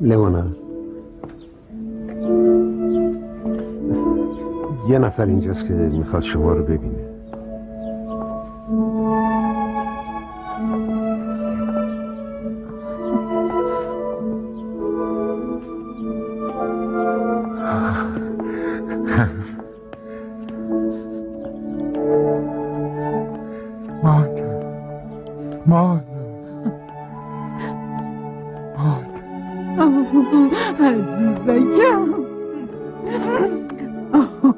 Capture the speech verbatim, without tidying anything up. لیونا، یه نفر اینجاست که میخواد شما رو ببینه. عزیزم